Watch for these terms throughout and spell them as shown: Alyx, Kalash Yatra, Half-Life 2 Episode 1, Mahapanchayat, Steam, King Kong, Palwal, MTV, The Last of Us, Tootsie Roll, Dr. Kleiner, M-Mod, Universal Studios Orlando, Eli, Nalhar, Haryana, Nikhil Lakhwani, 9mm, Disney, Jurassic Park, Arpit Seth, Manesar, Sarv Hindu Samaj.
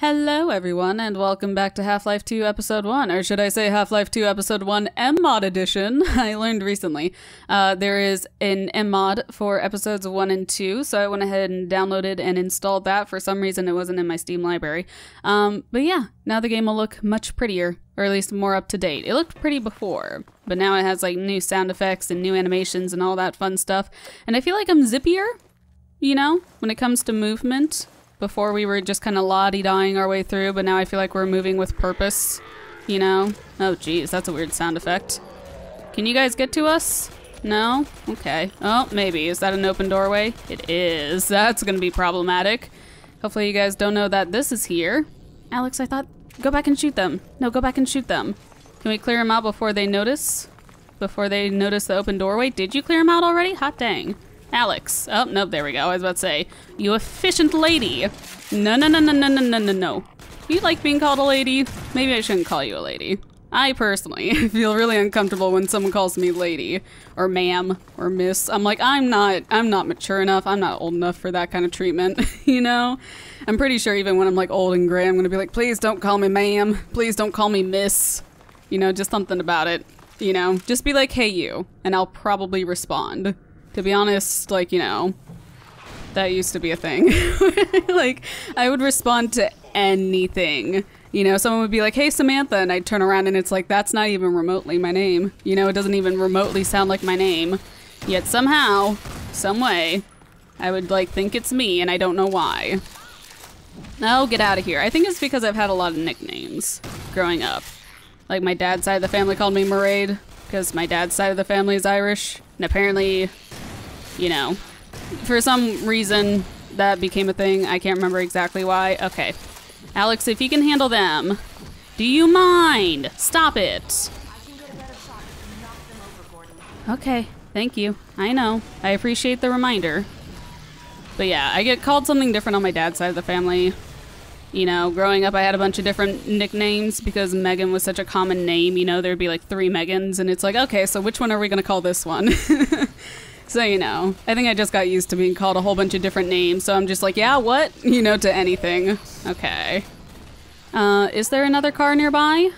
Hello everyone, and welcome back to Half-Life 2 Episode 1, or should I say Half-Life 2 Episode 1 M-Mod Edition. I learned recently. There is an M-Mod for Episodes 1 and 2, so I went ahead and downloaded and installed that. For some reason it wasn't in my Steam library. But yeah, now the game will look much prettier, or at least more up to date. It looked pretty before, but now it has like new sound effects and new animations and all that fun stuff. And I feel like I'm zippier, you know, when it comes to movement. Before we were just kind of la-di-da-ing our way through, but now I feel like we're moving with purpose, you know? Oh, geez, that's a weird sound effect. Can you guys get to us? No? Okay. Oh, maybe. Is that an open doorway? It is. That's gonna be problematic. Hopefully you guys don't know that this is here. Alex, I thought... Go back and shoot them. No, go back and shoot them. Can we clear them out before they notice? Before they notice the open doorway? Did you clear them out already? Hot dang. Alex. Oh, no, there we go. I was about to say, you efficient lady. No, no, no, no, no, no, no, no, no. You like being called a lady? Maybe I shouldn't call you a lady. I personally feel really uncomfortable when someone calls me lady or ma'am or miss. I'm like, I'm not mature enough. I'm not old enough for that kind of treatment, you know? I'm pretty sure even when I'm like old and gray, I'm gonna be like, please don't call me ma'am. Please don't call me miss. You know, just something about it, you know? Just be like, hey, you, and I'll probably respond. To be honest, like, you know, that used to be a thing. Like, I would respond to anything. You know, someone would be like, hey, Samantha, and I'd turn around and it's like, that's not even remotely my name. You know, it doesn't even remotely sound like my name. Yet somehow, some way, I would, like, think it's me, and I don't know why. Oh, get out of here. I think it's because I've had a lot of nicknames growing up. Like, my dad's side of the family called me Maraid, because my dad's side of the family is Irish, and apparently... You know, for some reason that became a thing. I can't remember exactly why. Okay. Alex, if you can handle them, do you mind? Stop it. Okay. Thank you. I know. I appreciate the reminder. But yeah, I get called something different on my dad's side of the family. You know, growing up, I had a bunch of different nicknames because Megan was such a common name. You know, there'd be like 3 Megans, and it's like, okay, so which one are we going to call this one? So, you know, I think I just got used to being called a whole bunch of different names, so I'm just like, yeah, what? You know, to anything. Okay. Is there another car nearby?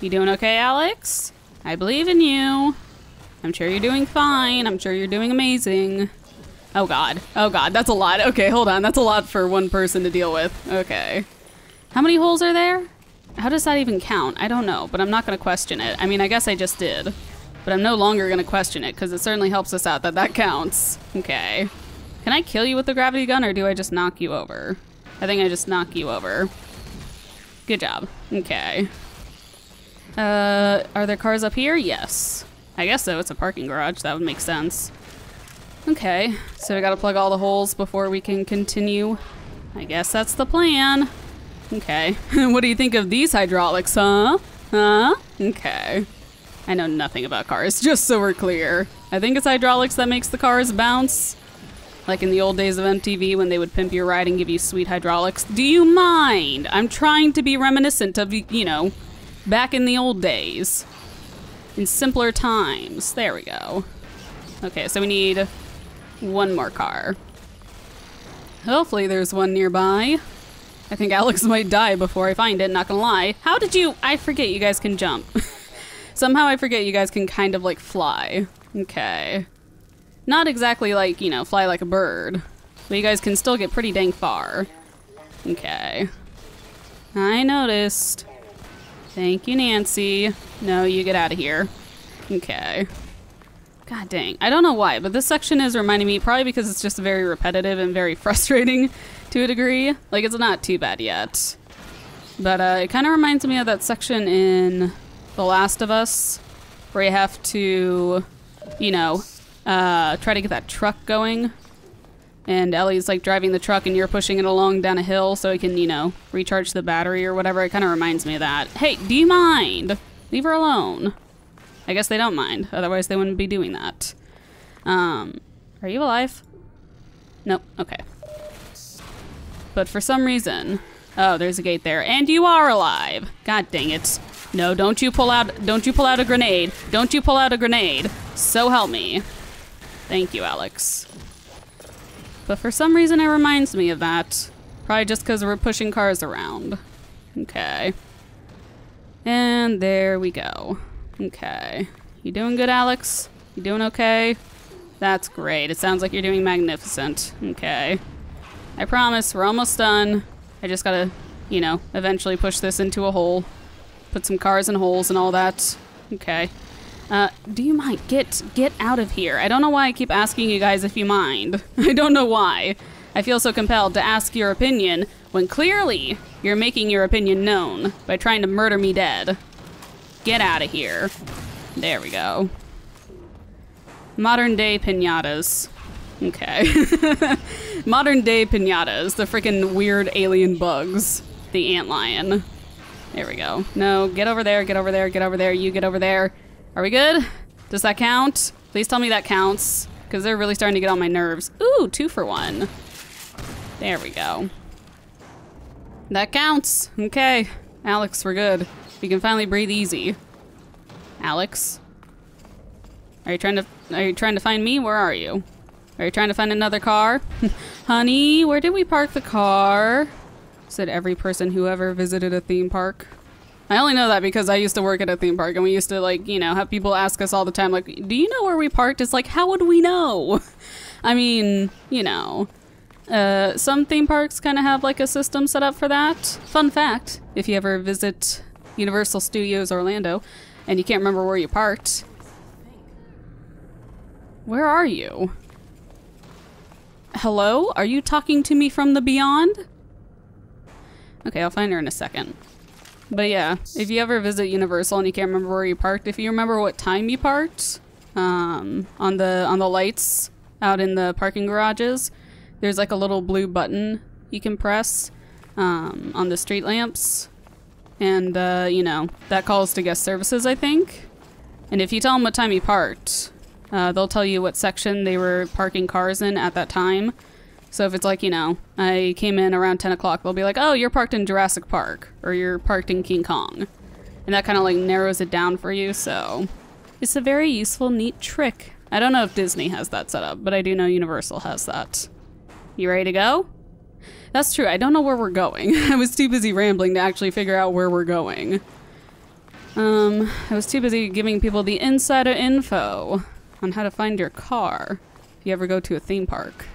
You doing okay, Alex? I believe in you. I'm sure you're doing fine. I'm sure you're doing amazing. Oh, God. Oh, God. That's a lot. Okay, hold on. That's a lot for one person to deal with. Okay. How many holes are there? How does that even count? I don't know, but I'm not going to question it. I mean, I guess I just did. But I'm no longer gonna question it, because it certainly helps us out that that counts. Okay. Can I kill you with the gravity gun, or do I just knock you over? I think I just knock you over. Good job. Okay. Are there cars up here? Yes. I guess so. It's a parking garage. That would make sense. Okay. So we gotta plug all the holes before we can continue. I guess that's the plan. Okay. What do you think of these hydraulics, huh? Huh? Okay. I know nothing about cars, just so we're clear. I think it's hydraulics that makes the cars bounce. Like in the old days of MTV when they would pimp your ride and give you sweet hydraulics. Do you mind? I'm trying to be reminiscent of, you know, back in the old days. In simpler times. There we go. Okay, so we need one more car. Hopefully there's one nearby. I think Alex might die before I find it, not gonna lie. How did you... I forget you guys can jump. Somehow I forget you guys can kind of, like, fly. Okay. Not exactly like, you know, fly like a bird. But you guys can still get pretty dang far. Okay. I noticed. Thank you, Nancy. No, you get out of here. Okay. God dang. I don't know why, but this section is reminding me, probably because it's just very repetitive and very frustrating to a degree. Like, it's not too bad yet. But it kind of reminds me of that section in... The Last of Us, where you have to, you know, try to get that truck going. And Ellie's, like, driving the truck and you're pushing it along down a hill so it can, you know, recharge the battery or whatever. It kind of reminds me of that. Hey, do you mind? Leave her alone. I guess they don't mind. Otherwise, they wouldn't be doing that. Are you alive? Nope. Okay. But for some reason... Oh, there's a gate there. And you are alive! God dang it. No, don't you pull out a grenade. Don't you pull out a grenade. So help me. Thank you, Alex. But for some reason it reminds me of that. Probably just because we're pushing cars around. Okay. And there we go. Okay. You doing good, Alex? You doing okay? That's great. It sounds like you're doing magnificent. Okay. I promise, we're almost done. I just gotta, you know, eventually push this into a hole. Put some cars in holes and all that. Okay. Do you mind? Get out of here. I don't know why I keep asking you guys if you mind. I don't know why. I feel so compelled to ask your opinion when clearly you're making your opinion known by trying to murder me dead. Get out of here. There we go. Modern day piñatas. Okay. Modern day piñatas. The freaking weird alien bugs. The antlion. There we go. No, get over there, get over there, get over there, you get over there. Are we good? Does that count? Please tell me that counts, because they're really starting to get on my nerves. Ooh, 2 for 1. There we go. That counts. Okay. Alex, we're good. We can finally breathe easy. Alex? Are you trying to find me? Where are you? Are you trying to find another car? Honey, where did we park the car? Said every person who ever visited a theme park. I only know that because I used to work at a theme park, and we used to, like, you know, have people ask us all the time, like, do you know where we parked? It's like, how would we know? I mean, you know, some theme parks kind of have, like, a system set up for that. Fun fact, if you ever visit Universal Studios Orlando and you can't remember where you parked, where are you? Hello? Are you talking to me from the beyond? Okay, I'll find her in a second. But yeah, if you ever visit Universal and you can't remember where you parked, if you remember what time you parked, on the lights out in the parking garages, there's like a little blue button you can press on the street lamps, and you know, that calls to guest services, I think. And if you tell them what time you parked, they'll tell you what section they were parking cars in at that time. So if it's like, you know, I came in around 10 o'clock, they'll be like, oh, you're parked in Jurassic Park, or you're parked in King Kong. And that kind of like narrows it down for you, so it's a very useful, neat trick. I don't know if Disney has that set up, but I do know Universal has that. You ready to go? That's true, I don't know where we're going. I was too busy rambling to actually figure out where we're going. I was too busy giving people the insider info on how to find your car if you ever go to a theme park.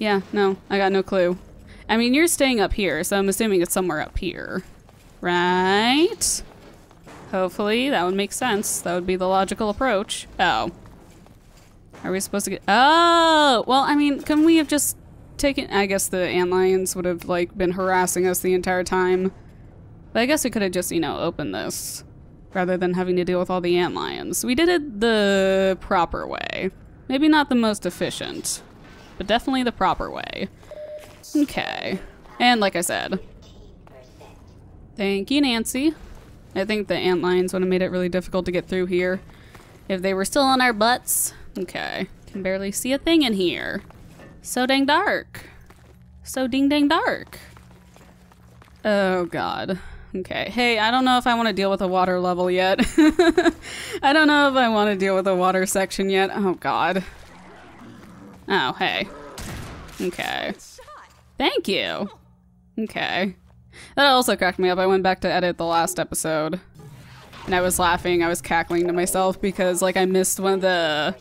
Yeah, no, I got no clue. I mean, you're staying up here, so I'm assuming it's somewhere up here, right? Hopefully, that would make sense. That would be the logical approach. Oh. Are we supposed to get... Oh! Well, I mean, can we have just taken... I guess the antlions would have, like, been harassing us the entire time. But I guess we could have just, you know, opened this, rather than having to deal with all the antlions. We did it the proper way. Maybe not the most efficient, but definitely the proper way. Okay. And like I said, thank you, Nancy. I think the antlions would have made it really difficult to get through here if they were still on our butts. Okay. Can barely see a thing in here. So dang dark. So ding dang dark. Oh God. Okay. Hey, I don't know if I want to deal with the water level yet. I don't know if I want to deal with the water section yet. Oh God. Oh, hey. Okay. Thank you. Okay. That also cracked me up. I went back to edit the last episode, and I was laughing. I was cackling to myself because, like, I missed one of the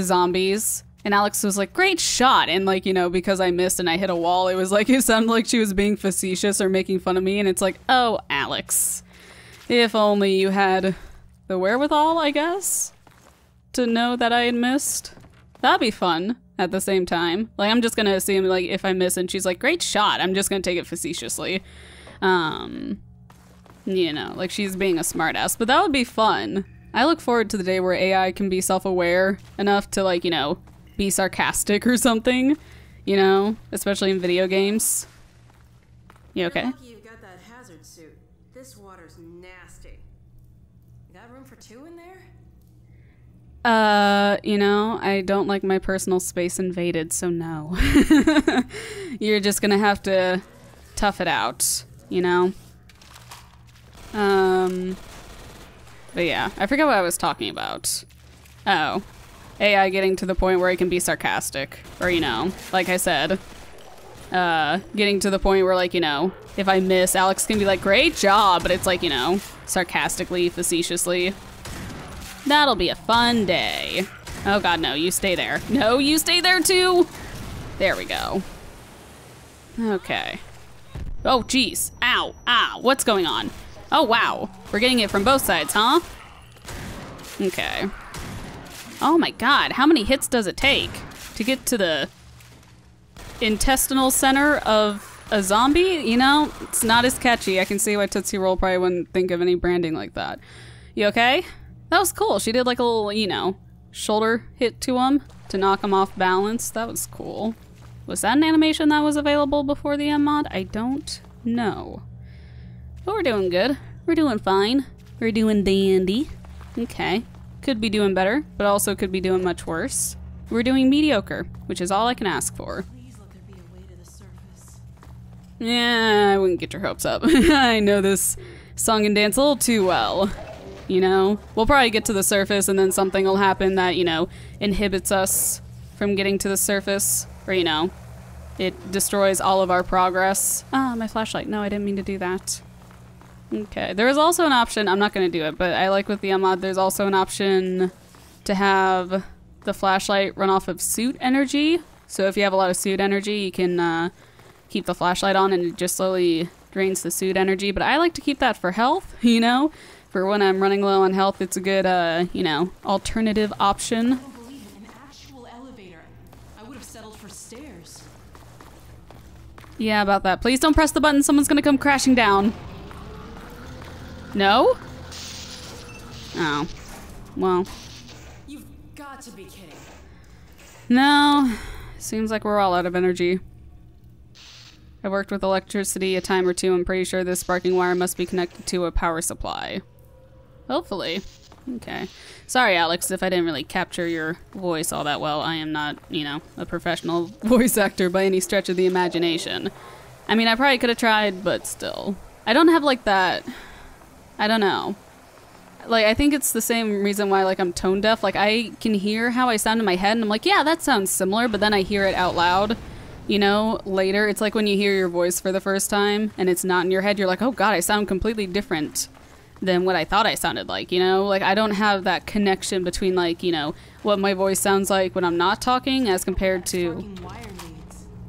zombies, and Alex was like, great shot. And, like, you know, because I missed and I hit a wall, it was like, it sounded like she was being facetious or making fun of me. And it's like, oh, Alex, if only you had the wherewithal, I guess, to know that I had missed. That'd be fun. At the same time, like, I'm just gonna assume, like, if I miss and she's like, great shot, I'm just gonna take it facetiously. You know, like, she's being a smartass, but that would be fun. I look forward to the day where AI can be self-aware enough to, like, you know, be sarcastic or something, you know, especially in video games. You okay? You're lucky you got that hazard suit. This water's nasty. You got room for 2 in there? You know, I don't like my personal space invaded, so no. You're just gonna have to tough it out, you know? But yeah, I forget what I was talking about. Oh. AI getting to the point where it can be sarcastic. Or, you know, like I said, getting to the point where, like, you know, if I miss, Alex can be like, great job, but it's like, you know, sarcastically, facetiously. That'll be a fun day. Oh god, no, you stay there. No, you stay there too! There we go. Okay. Oh, jeez. Ow, ow, what's going on? Oh, wow. We're getting it from both sides, huh? Okay. Oh my god, how many hits does it take to get to the intestinal center of a zombie? You know, it's not as catchy. I can see why Tootsie Roll probably wouldn't think of any branding like that. You okay? That was cool. She did like a little, you know, shoulder hit to him to knock him off balance. That was cool. Was that an animation that was available before the M-Mod? I don't know. But we're doing good. We're doing fine. We're doing dandy. Okay. Could be doing better, but also could be doing much worse. We're doing mediocre, which is all I can ask for. Please let there be a way to the surface. Yeah, I wouldn't get your hopes up. I know this song and dance a little too well. You know, we'll probably get to the surface and then something will happen that, you know, inhibits us from getting to the surface, or, you know, it destroys all of our progress. Ah, my flashlight. No, I didn't mean to do that. Okay, there is also an option, I'm not going to do it, but I like with the M-Mod, there's also an option to have the flashlight run off of suit energy. So if you have a lot of suit energy, you can keep the flashlight on and it just slowly drains the suit energy. But I like to keep that for health, you know? For when I'm running low on health, it's a good, you know, alternative option. I don't believe in an actual elevator. I would have settled for stairs. Yeah, about that. Please don't press the button, someone's going to come crashing down. No? Oh. Well. You've got to be kidding. No. Seems like we're all out of energy. I worked with electricity a time or two. I'm pretty sure this sparking wire must be connected to a power supply. Hopefully. Okay. Sorry, Alex, if I didn't really capture your voice all that well. I am not, you know, a professional voice actor by any stretch of the imagination. I mean, I probably could have tried, but still. I don't have, like, that... I don't know. Like, I think it's the same reason why, like, I'm tone deaf. Like, I can hear how I sound in my head and I'm like, yeah, that sounds similar, but then I hear it out loud, you know, later. It's like when you hear your voice for the first time and it's not in your head, you're like, oh god, I sound completely different than what I thought I sounded like, you know? Like, I don't have that connection between, like, you know, what my voice sounds like when I'm not talking as compared to...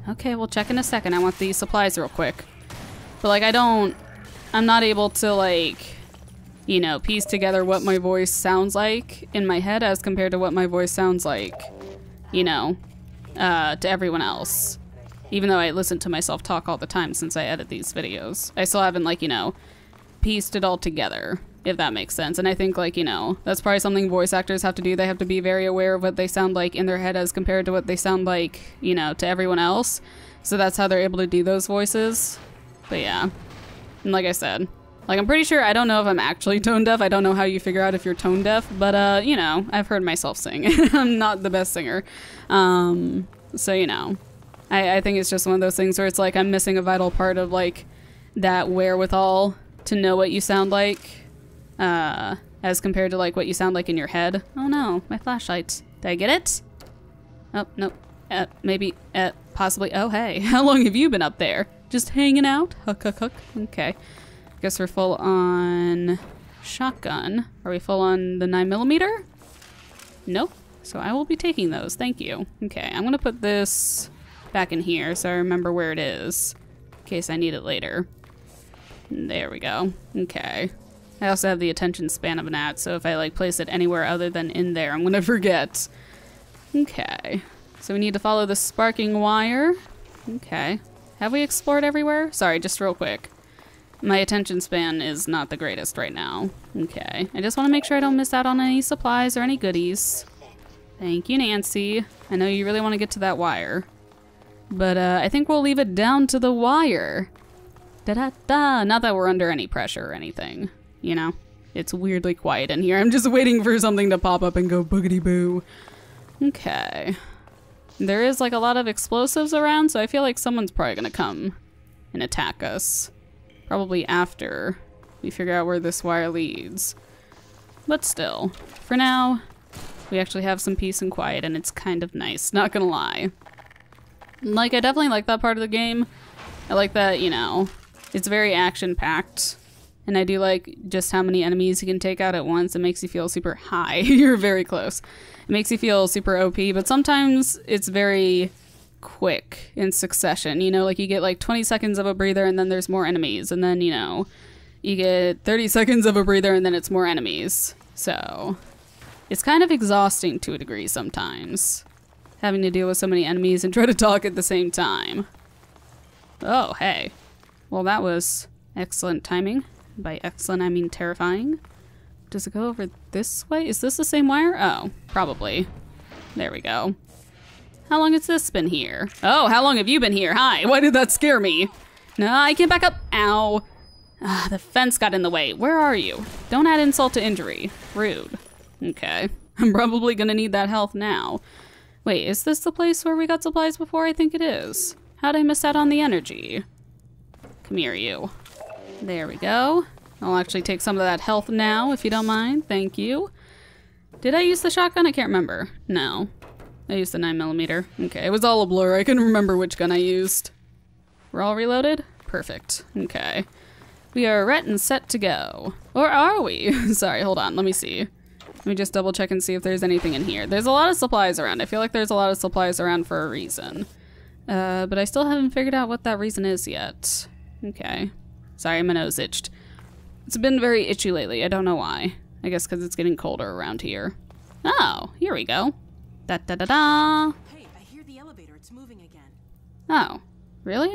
Okay, we'll check in a second. I want these supplies real quick. But, like, I'm not able to, like... you know, piece together what my voice sounds like in my head as compared to what my voice sounds like, you know, to everyone else. Even though I listen to myself talk all the time since I edit these videos, I still haven't, like, you know, pieced it all together, if that makes sense. And I think, like, you know, that's probably something voice actors have to do. They have to be very aware of what they sound like in their head as compared to what they sound like, you know, to everyone else. So that's how they're able to do those voices. But yeah, and like I said, like, I'm pretty sure, I don't know if I'm actually tone deaf. I don't know how you figure out if you're tone deaf, but, you know, I've heard myself sing. I'm not the best singer. So, you know, I think it's just one of those things where it's like I'm missing a vital part of, like, that wherewithal to know what you sound like, as compared to, like, what you sound like in your head. Oh, no, my flashlight. Did I get it? Oh, no. Maybe, possibly. Oh, hey, how long have you been up there? Just hanging out? Huck, huck, huck. Okay. Guess we're full on shotgun. Are we full on the 9mm? Nope. So I will be taking those. Thank you. Okay, I'm gonna put this back in here so I remember where it is in case I need it later. There we go. Okay. I also have the attention span of an gnat, so if I, like, place it anywhere other than in there, I'm gonna forget. Okay. So we need to follow the sparking wire. Okay. Have we explored everywhere? Sorry, just real quick. My attention span is not the greatest right now. Okay. I just want to make sure I don't miss out on any supplies or any goodies. Thank you, Nancy. I know you really want to get to that wire. But I think we'll leave it down to the wire. Da-da-da! Not that we're under any pressure or anything. You know? It's weirdly quiet in here. I'm just waiting for something to pop up and go boogity-boo. Okay. There is, like, a lot of explosives around, so I feel like someone's probably gonna come and attack us. Probably after we figure out where this wire leads. But still, for now, we actually have some peace and quiet, and it's kind of nice, not gonna lie. Like, I definitely like that part of the game. I like that, you know, it's very action-packed. And I do like just how many enemies you can take out at once. It makes you feel super high. You're very close. It makes you feel super OP, but sometimes it's very quick in succession. You know, like you get like 20 seconds of a breather and then there's more enemies. And then, you know, you get 30 seconds of a breather and then it's more enemies. So it's kind of exhausting to a degree sometimes, having to deal with so many enemies and try to talk at the same time. Oh, hey. Well, that was excellent timing. By excellent, I mean terrifying. Does it go over this way? Is this the same wire? Oh, probably. There we go. How long has this been here? Oh, how long have you been here? Hi, why did that scare me? No, I can't back up. Ow. Ah, the fence got in the way. Where are you? Don't add insult to injury. Rude. Okay. I'm probably gonna need that health now. Wait, is this the place where we got supplies before? I think it is. How'd I miss out on the energy? Come here, you. There we go. I'll actually take some of that health now, if you don't mind. Thank you. Did I use the shotgun? I can't remember. No. I used the 9mm. Okay, it was all a blur. I couldn't remember which gun I used. We're all reloaded? Perfect. Okay. We are ready and set to go. Or are we? Sorry, hold on. Let me see. Let me just double check and see if there's anything in here. There's a lot of supplies around. I feel like there's a lot of supplies around for a reason. But I still haven't figured out what that reason is yet. Okay. Sorry, my nose itched. It's been very itchy lately. I don't know why. I guess because it's getting colder around here. Oh, here we go. Da-da-da-da! Hey, I hear the elevator. It's moving again. Oh, really?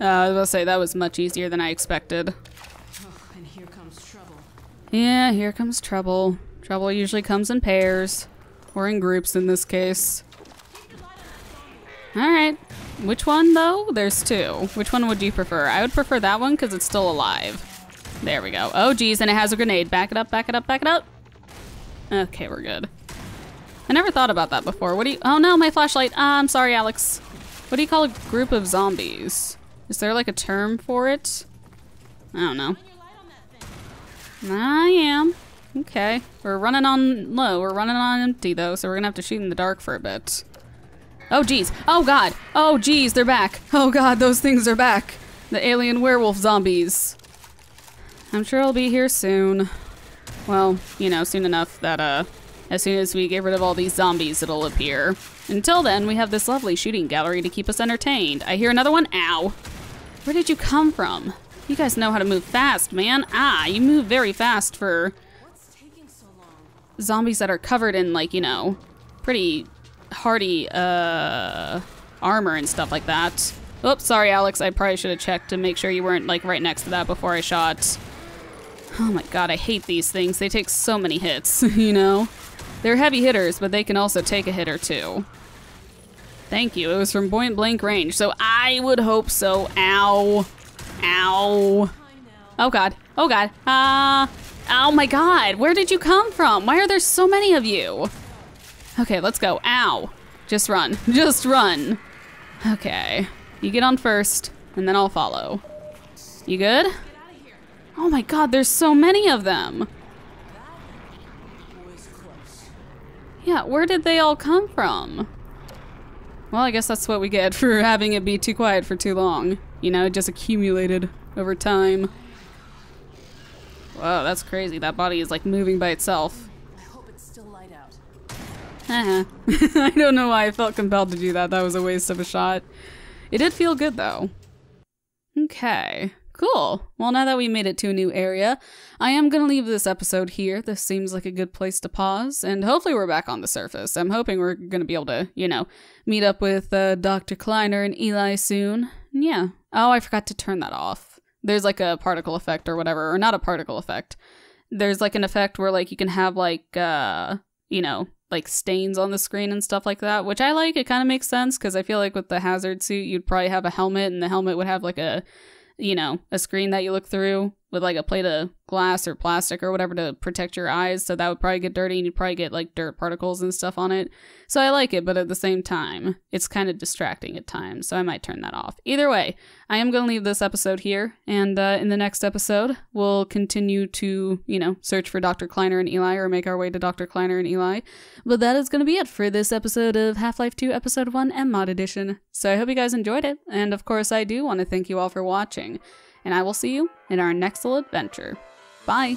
I was about to say, that was much easier than I expected. Oh, and here comes trouble. Yeah, here comes trouble. Trouble usually comes in pairs. Or in groups in this case. Alright. Which one, though? There's two. Which one would you prefer? I would prefer that one because it's still alive. There we go. Oh, geez, and it has a grenade. Back it up, back it up, back it up. Okay, we're good. I never thought about that before. What do you... Oh, no, my flashlight. I'm sorry, Alex. What do you call a group of zombies? Is there, like, a term for it? I don't know. I am. Okay. We're running on low. We're running on empty, though, so we're gonna have to shoot in the dark for a bit. Oh, geez. Oh, God. Oh, geez, they're back. Oh, God, those things are back. The alien werewolf zombies. I'm sure I'll be here soon. Well, you know, soon enough that, as soon as we get rid of all these zombies, it'll appear. Until then, we have this lovely shooting gallery to keep us entertained. I hear another one. Ow. Where did you come from? You guys know how to move fast, man. Ah, you move very fast for... What's taking so long? Zombies that are covered in, like, you know, pretty hardy, armor and stuff like that. Oops, sorry, Alex. I probably should have checked to make sure you weren't, like, right next to that before I shot. Oh my God, I hate these things. They take so many hits, you know? They're heavy hitters, but they can also take a hit or two. Thank you. It was from point blank range, so I would hope so. Ow. Ow. Oh God. Oh God. Oh my God. Where did you come from? Why are there so many of you? Okay, let's go. Ow. Just run. Just run. Okay. You get on first, and then I'll follow. You good? Oh my God, there's so many of them. Yeah, where did they all come from? Well, I guess that's what we get for having it be too quiet for too long. You know, it just accumulated over time. Whoa, that's crazy. That body is like moving by itself. I hope it's still light out. I don't know why I felt compelled to do that. That was a waste of a shot. It did feel good though. Okay. Cool. Well, now that we made it to a new area, I am going to leave this episode here. This seems like a good place to pause, and hopefully we're back on the surface. I'm hoping we're going to be able to, you know, meet up with Dr. Kleiner and Eli soon. Yeah. Oh, I forgot to turn that off. There's like a particle effect or whatever, or not a particle effect. There's like an effect where like you can have like, you know, like stains on the screen and stuff like that, which I like. It kind of makes sense because I feel like with the hazard suit, you'd probably have a helmet and the helmet would have like a, you know, a screen that you look through with like a plate of glass or plastic or whatever to protect your eyes. So that would probably get dirty and you'd probably get like dirt particles and stuff on it. So I like it, but at the same time, it's kind of distracting at times. So I might turn that off. Either way, I am going to leave this episode here. And in the next episode, we'll continue to, you know, search for Dr. Kleiner and Eli, or make our way to Dr. Kleiner and Eli. But that is going to be it for this episode of Half-Life 2 Episode 1 M-Mod Edition. So I hope you guys enjoyed it. And of course, I do want to thank you all for watching. And I will see you in our next little adventure. Bye!